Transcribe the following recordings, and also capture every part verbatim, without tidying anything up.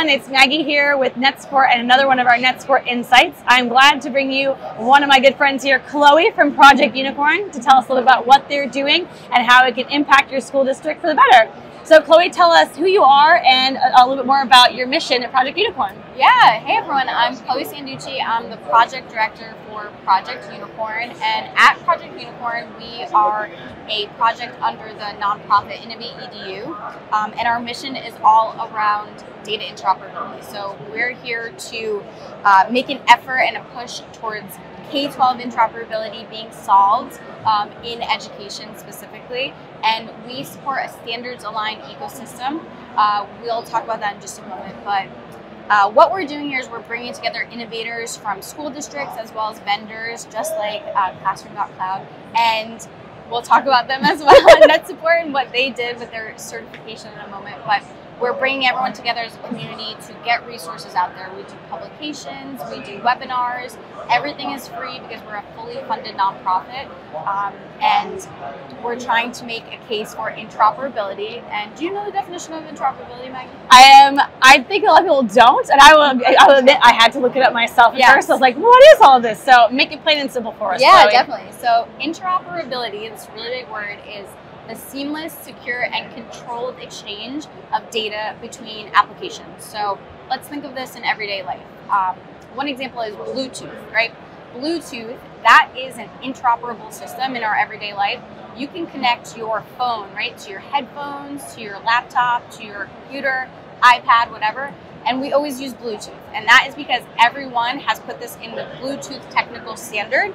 everyone, it's Maggie here with NetSupport and another one of our NetSupport Insights. I'm glad to bring you one of my good friends here, Chloe from Project Unicorn, to tell us a little about what they're doing and how it can impact your school district for the better. So Chloe, tell us who you are and a little bit more about your mission at Project Unicorn. Yeah, hey everyone, I'm Chloe Sanducci. I'm the project director for Project Unicorn, and at Project Unicorn we are a project under the nonprofit Innovate E D U, um, and our mission is all around data interoperability. So we're here to uh, make an effort and a push towards K through twelve interoperability being solved um, in education specifically, and we support a standards-aligned ecosystem. Uh, we'll talk about that in just a moment, but uh, what we're doing here is we're bringing together innovators from school districts as well as vendors, just like uh, classroom dot cloud, and we'll talk about them as well and NetSupport and what they did with their certification in a moment. But we're bringing everyone together as a community to get resources out there. We do publications, we do webinars, everything is free because we're a fully funded nonprofit. Um, and we're trying to make a case for interoperability. And do you know the definition of interoperability, Maggie? I am, I think a lot of people don't, and I will, I will admit I had to look it up myself at yes. first. I was like, what is all this? So make it plain and simple for us. Yeah, Chloe. Definitely. So interoperability, this really big word, is the seamless, secure, and controlled exchange of data between applications. So let's think of this in everyday life. Um, one example is Bluetooth, right? Bluetooth, that is an interoperable system in our everyday life. You can connect your phone, right, to your headphones, to your laptop, to your computer, iPad, whatever, and we always use Bluetooth. And that is because everyone has put this in the Bluetooth technical standard.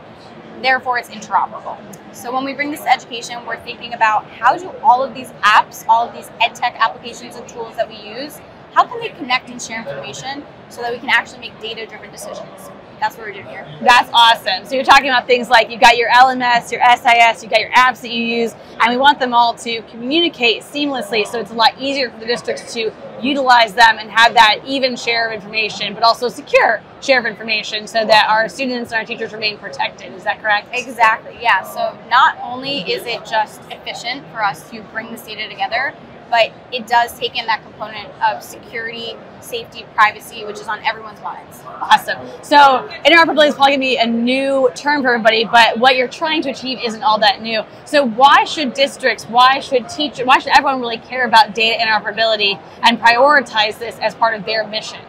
Therefore, it's interoperable. So when we bring this to education, we're thinking about how do all of these apps, all of these EdTech applications and tools that we use, how can they connect and share information so that we can actually make data-driven decisions? That's what we're doing here. That's awesome. So you're talking about things like you've got your L M S, your S I S, you've got your apps that you use, and we want them all to communicate seamlessly so it's a lot easier for the districts to utilize them and have that even share of information, but also secure share of information so that our students and our teachers remain protected. Is that correct? Exactly, yeah. So not only is it just efficient for us to bring this data together, but it does take in that component of security, safety, privacy, which is on everyone's minds. Awesome. So interoperability is probably going to be a new term for everybody, but what you're trying to achieve isn't all that new. So why should districts, why should teachers, why should everyone really care about data interoperability and prioritize this as part of their mission?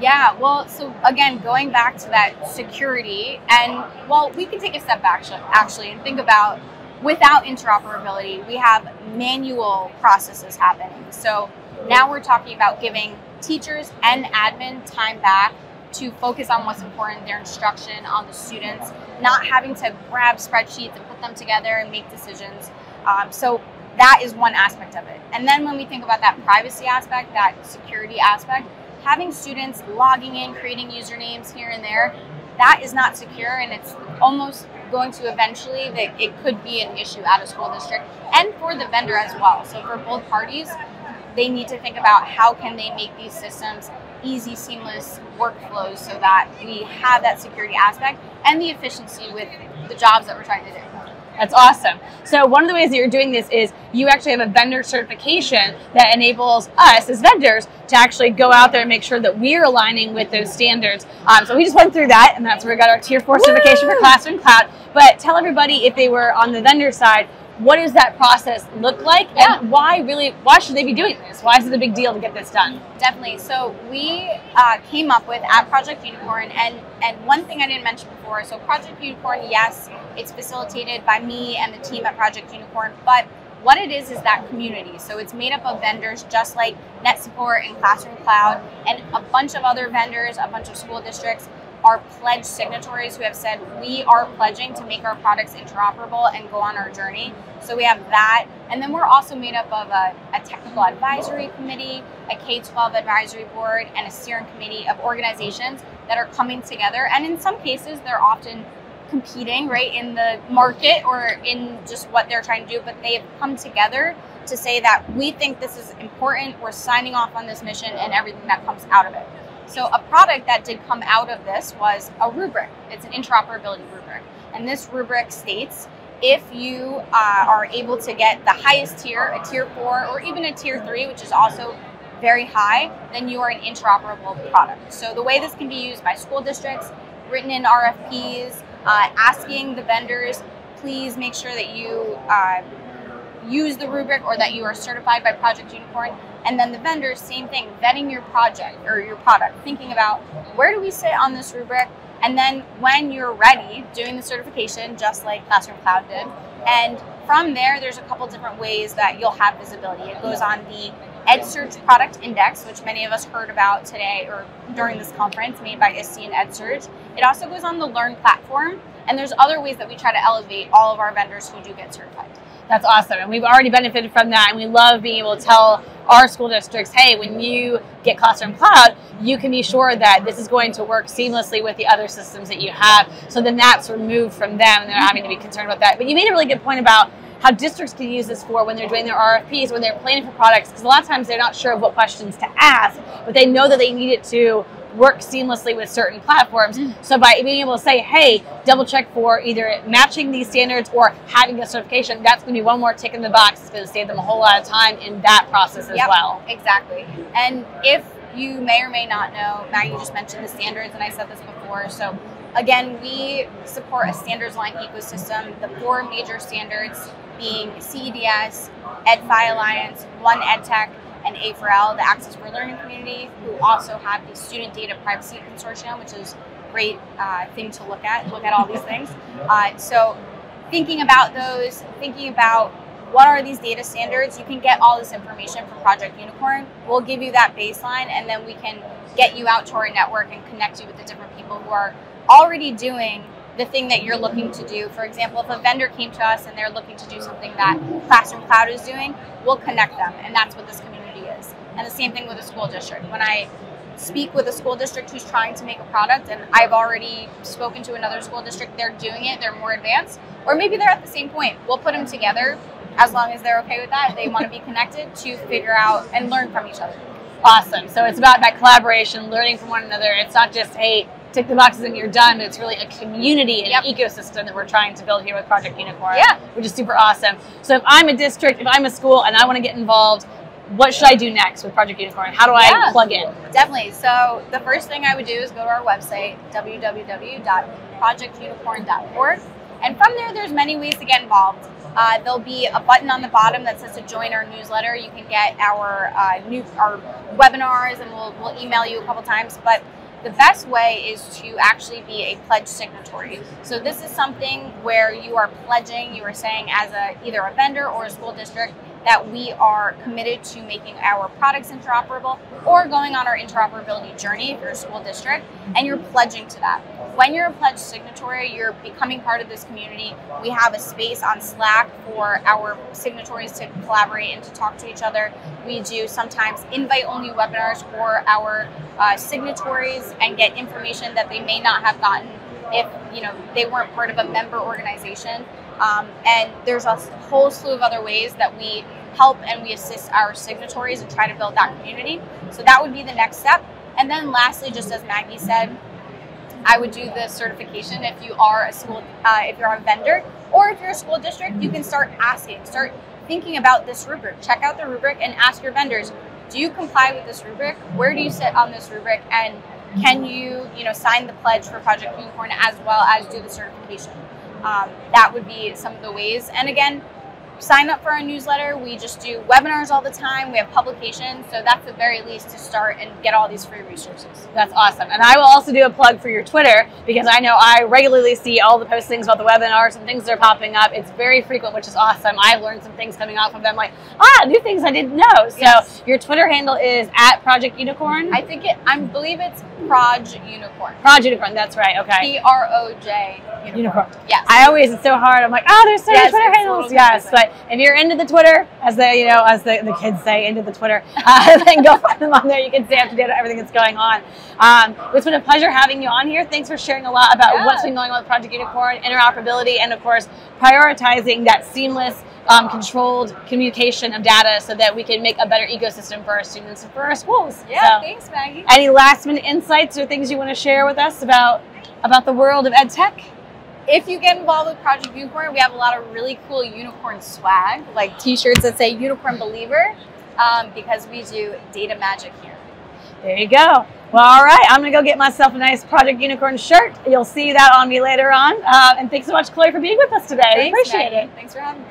Yeah, well, so again, going back to that security, and well, we can take a step back actually and think about without interoperability, we have manual processes happening. So now we're talking about giving teachers and admin time back to focus on what's important, their instruction, on the students, not having to grab spreadsheets and put them together and make decisions. Um, so that is one aspect of it. And then when we think about that privacy aspect, that security aspect, having students logging in, creating usernames here and there, that is not secure, and it's almost going to eventually, that it could be an issue at a school district and for the vendor as well. So for both parties, they need to think about how can they make these systems easy, seamless workflows so that we have that security aspect and the efficiency with the jobs that we're trying to do. That's awesome. So one of the ways that you're doing this is you actually have a vendor certification that enables us as vendors to actually go out there and make sure that we're aligning with those standards. Um, so we just went through that, and that's where we got our tier four Woo! certification for Classroom Cloud. But tell everybody, if they were on the vendor side, what does that process look like, yeah. and why really, why should they be doing this? Why is it a big deal to get this done? Definitely. So we uh, came up with at Project Unicorn, and and one thing I didn't mention before. So Project Unicorn, yes, it's facilitated by me and the team at Project Unicorn, but what it is is that community. So it's made up of vendors just like NetSupport and Classroom Cloud, and a bunch of other vendors, a bunch of school districts are pledge signatories who have said we are pledging to make our products interoperable and go on our journey. So we have that, and then we're also made up of a, a technical advisory committee, a K twelve advisory board, and a steering committee of organizations that are coming together. And in some cases, they're often competing, right, in the market or in just what they're trying to do, but they've come together to say that we think this is important, we're signing off on this mission and everything that comes out of it. So a product that did come out of this was a rubric. It's an interoperability rubric. And this rubric states if you uh, are able to get the highest tier, a tier four, or even a tier three, which is also very high, then you are an interoperable product. So the way this can be used by school districts, written in R F Ps, uh, asking the vendors, please make sure that you uh, use the rubric or that you are certified by Project Unicorn. And then the vendors, same thing, vetting your project or your product, thinking about where do we sit on this rubric? And then when you're ready, doing the certification, just like Classroom Cloud did. And from there, there's a couple different ways that you'll have visibility. It goes on the EdSurge Product Index, which many of us heard about today or during this conference, made by I S T E and EdSurge. It also goes on the Learn platform. And there's other ways that we try to elevate all of our vendors who do get certified. That's awesome. And we've already benefited from that. And we love being able to tell our school districts, hey, when you get Classroom Cloud, you can be sure that this is going to work seamlessly with the other systems that you have. So then that's removed from them. And they're not having to be concerned about that. But you made a really good point about how districts can use this for when they're doing their R F Ps, when they're planning for products, because a lot of times they're not sure of what questions to ask, but they know that they need it to work seamlessly with certain platforms. Mm-hmm. So by being able to say, hey, double check for either matching these standards or having a certification, that's going to be one more tick in the box. It's going to save them a whole lot of time in that process as yep, well. Exactly. And if you may or may not know, Maggie just mentioned the standards, and I said this before. So again, we support a standards line ecosystem, the four major standards being C E D S, EdFi Alliance, One EdTech, and A four L, the Access for Learning community, who also have the Student Data Privacy Consortium, which is a great uh, thing to look at, look at all these things. Uh, so thinking about those, thinking about what are these data standards, you can get all this information from Project Unicorn. We'll give you that baseline, and then we can get you out to our network and connect you with the different people who are already doing the thing that you're looking to do. For example, if a vendor came to us and they're looking to do something that Classroom Cloud is doing, we'll connect them, and that's what this community is. And the same thing with a school district. When I speak with a school district who's trying to make a product, and I've already spoken to another school district, they're doing it, they're more advanced, or maybe they're at the same point. We'll put them together, as long as they're okay with that, they want to be connected to figure out and learn from each other. Awesome. So it's about that collaboration, learning from one another. It's not just, hey, tick the boxes and you're done, but it's really a community and yep. an ecosystem that we're trying to build here with Project Unicorn, yeah. which is super awesome. So if I'm a district, if I'm a school, and I want to get involved, what should I do next with Project Unicorn? How do yeah, I plug in? Definitely. So the first thing I would do is go to our website, w w w dot project unicorn dot org. And from there, there's many ways to get involved. Uh, there'll be a button on the bottom that says to join our newsletter. You can get our uh, new our webinars, and we'll, we'll email you a couple times. But the best way is to actually be a pledge signatory. So this is something where you are pledging, you are saying as a either a vendor or a school district, that we are committed to making our products interoperable or going on our interoperability journey if you're a school district, and you're pledging to that. When you're a pledge signatory, you're becoming part of this community. We have a space on Slack for our signatories to collaborate and to talk to each other. We do sometimes invite-only webinars for our uh, signatories and get information that they may not have gotten if you know they weren't part of a member organization. Um, and there's a whole slew of other ways that we help and we assist our signatories and try to build that community. So that would be the next step. And then lastly, just as Maggie said, I would do the certification if you are a school, uh, if you're a vendor, or if you're a school district, you can start asking, start thinking about this rubric. Check out the rubric and ask your vendors, do you comply with this rubric? Where do you sit on this rubric? And can you, you know, sign the pledge for Project Unicorn as well as do the certification? Um, that would be some of the ways. And again, sign up for our newsletter. We just do webinars all the time. We have publications. So that's the very least to start and get all these free resources. That's awesome. And I will also do a plug for your Twitter, because I know I regularly see all the postings about the webinars and things that are popping up. It's very frequent, which is awesome. I've learned some things coming off of them, like, ah, new things I didn't know. So yes. Your Twitter handle is at Project Unicorn. I think it, I believe it's Proj Unicorn. Proj Unicorn, that's right. Okay. P R O J Unicorn. Unicorn. Yes. I always, it's so hard. I'm like, oh, there's so many yes, Twitter handles. Yes. But if you're into the Twitter, as the you know, as the, the kids say, into the Twitter, uh, then go find them on there. You can stay up to date on everything that's going on. Um, it's been a pleasure having you on here. Thanks for sharing a lot about yeah. what's been going on with Project Unicorn, interoperability, and of course, prioritizing that seamless, um, controlled communication of data so that we can make a better ecosystem for our students and for our schools. Yeah, so, thanks, Maggie. Any last minute insights or things you want to share with us about about the world of ed tech? If you get involved with Project Unicorn, we have a lot of really cool unicorn swag, like t-shirts that say Unicorn Believer. um, because we do data magic here. There you go. Well, all right, I'm gonna go get myself a nice Project Unicorn shirt. You'll see that on me later on. Uh, and thanks so much, Chloe, for being with us today. Thanks, I appreciate Maggie. It. Thanks for having me.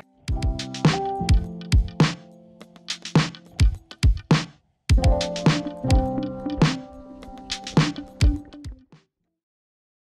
Thank you.